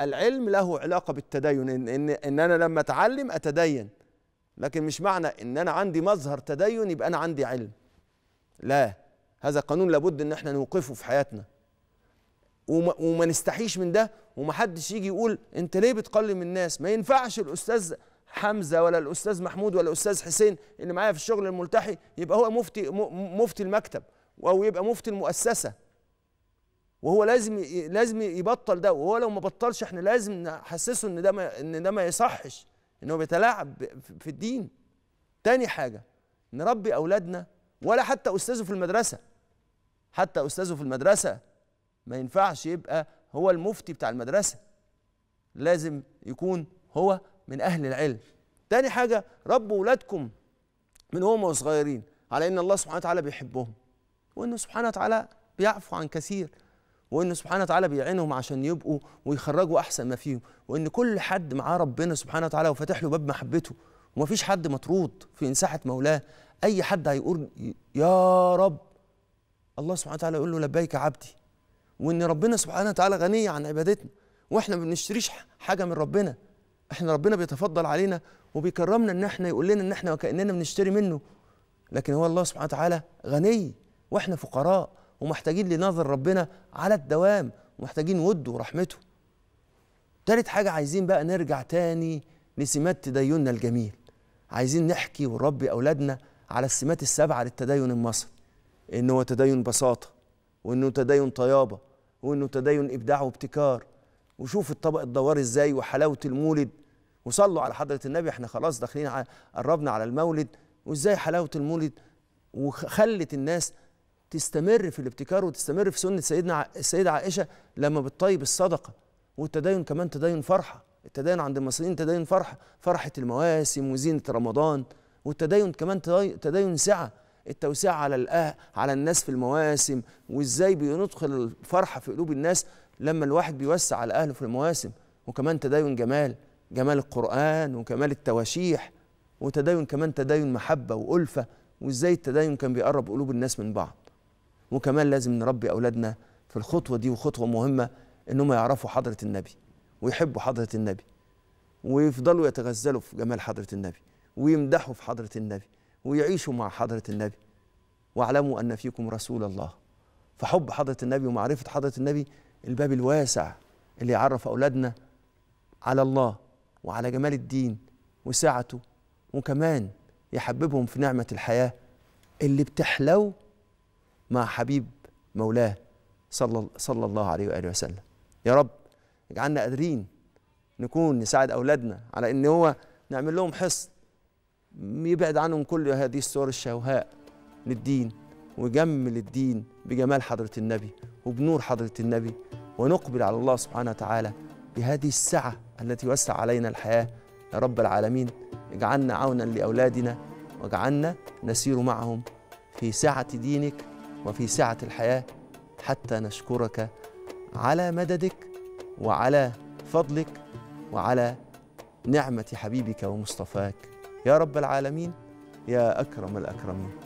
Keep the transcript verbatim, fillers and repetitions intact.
العلم له علاقة بالتدين، إن, إن, إن أنا لما أتعلم أتدين، لكن مش معنى إن أنا عندي مظهر تدين يبقى أنا عندي علم، لا، هذا قانون لابد إن احنا نوقفه في حياتنا وما, وما نستحيش من ده، ومحدش يجي يقول أنت ليه بتقلل من الناس. ما ينفعش الأستاذ حمزة ولا الأستاذ محمود ولا الأستاذ حسين اللي معايا في الشغل الملتحي يبقى هو مفتي مفتي المكتب أو يبقى مفتي المؤسسة، وهو لازم لازم يبطل ده، وهو لو ما بطلش احنا لازم نحسسه ان ده ما ان ده ما يصحش، ان هو بيتلاعب في الدين. تاني حاجه نربي اولادنا، ولا حتى استاذه في المدرسه، حتى استاذه في المدرسه ما ينفعش يبقى هو المفتي بتاع المدرسه، لازم يكون هو من اهل العلم. تاني حاجه ربوا اولادكم من هم صغيرين على ان الله سبحانه وتعالى بيحبهم، وانه سبحانه وتعالى بيعفو عن كثير، وإنه سبحانه وتعالى بيعينهم عشان يبقوا ويخرجوا أحسن ما فيهم، وإن كل حد معاه ربنا سبحانه وتعالى وفتح له باب محبته، ومفيش حد مطرود في إنساحة مولاه. أي حد هيقول يا رب، الله سبحانه وتعالى يقول له لبيك عبدي، وإن ربنا سبحانه وتعالى غني عن عبادتنا، وإحنا ما بنشتريش حاجة من ربنا، إحنا ربنا بيتفضل علينا وبيكرمنا إن إحنا يقول لنا إن إحنا وكأننا بنشتري منه، لكن هو الله سبحانه وتعالى غني وإحنا فقراء، ومحتاجين لنظر ربنا على الدوام، ومحتاجين وده ورحمته. تالت حاجة عايزين بقى نرجع تاني لسمات تديننا الجميل، عايزين نحكي ونربي أولادنا على السمات السبعة للتدين المصري، إنه تدين بساطة، وإنه تدين طيابة، وإنه تدين إبداع وابتكار، وشوف الطبق الدوار إزاي، وحلاوة المولد، وصلوا على حضرة النبي، إحنا خلاص داخلين على قربنا على المولد، وإزاي حلاوة المولد وخلت الناس تستمر في الابتكار وتستمر في سنة سيدنا السيدة عائشة لما بتطيب الصدقة. والتدين كمان تدين فرحة، التدين عند المصريين تدين فرحة، فرحة المواسم وزينة رمضان، والتدين كمان تدين سعة، التوسعة على الأه على الناس في المواسم، وازاي بندخل الفرحة في قلوب الناس لما الواحد بيوسع على أهله في المواسم، وكمان تدين جمال، جمال القرآن وكمال التواشيح، وتدين كمان تدين محبة وألفة، وازاي التدين كان بيقرب قلوب الناس من بعض. وكمان لازم نربي أولادنا في الخطوة دي، وخطوة مهمة، إنهم يعرفوا حضرة النبي ويحبوا حضرة النبي، ويفضلوا يتغزلوا في جمال حضرة النبي، ويمدحوا في حضرة النبي، ويعيشوا مع حضرة النبي. واعلموا أن فيكم رسول الله. فحب حضرة النبي ومعرفة حضرة النبي الباب الواسع اللي يعرف أولادنا على الله وعلى جمال الدين وسعته، وكمان يحببهم في نعمة الحياة اللي بتحلو مع حبيب مولاه صلى, صلى الله عليه وآله وسلم. يا رب اجعلنا قادرين نكون نساعد أولادنا على إن هو نعمل لهم حصن يبعد عنهم كل هذه الصور الشوهاء للدين، ويجمل الدين بجمال حضرة النبي وبنور حضرة النبي، ونقبل على الله سبحانه وتعالى بهذه السعة التي وسع علينا الحياة. يا رب العالمين اجعلنا عونا لأولادنا، واجعلنا نسير معهم في سعة دينك وفي سعة الحياة، حتى نشكرك على مددك وعلى فضلك وعلى نعمة حبيبك ومصطفاك يا رب العالمين، يا أكرم الأكرمين.